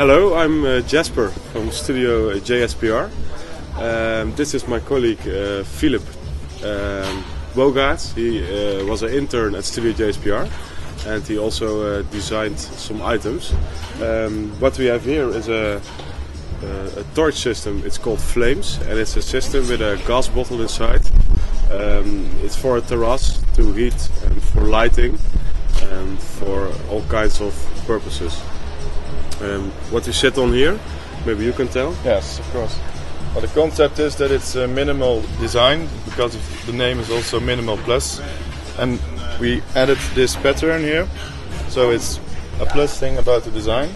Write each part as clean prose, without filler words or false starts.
Hello, I'm Jasper from Studio JSPR. This is my colleague Filip Bogaarts. He was an intern at Studio JSPR and he also designed some items. What we have here is a torch system. It's called Flames and it's a system with a gas bottle inside. It's for a terrace to heat and for lighting and for all kinds of purposes. What we sit on here, maybe you can tell? Yes, of course. Well, the concept is that it's a minimal design because the name is also Minimal Plus, and we added this pattern here, so it's a plus thing about the design,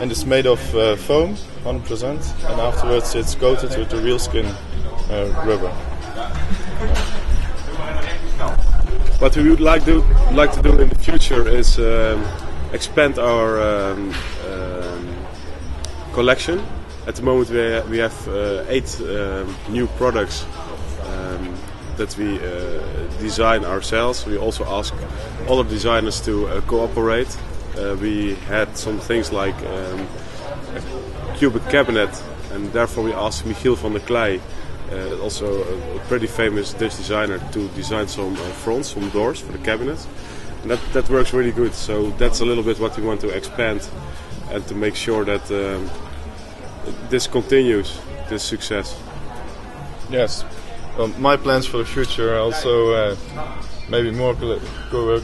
and it's made of foam 100%, and afterwards it's coated with the real skin rubber. What we would like to do in the future is expand our collection. At the moment we have 8 new products that we design ourselves. We also ask all of designers to cooperate. We had some things like a cubic cabinet, and therefore we asked Michiel van der Kleij, also a pretty famous Dutch designer, to design some fronts, some doors for the cabinets. And that works really good, so that's a little bit what we want to expand and to make sure that this continues, this success. Yes, well, my plans for the future are also maybe more co-work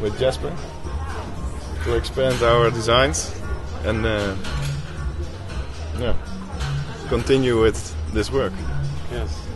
with Jasper to expand our designs and continue with this work. Yes.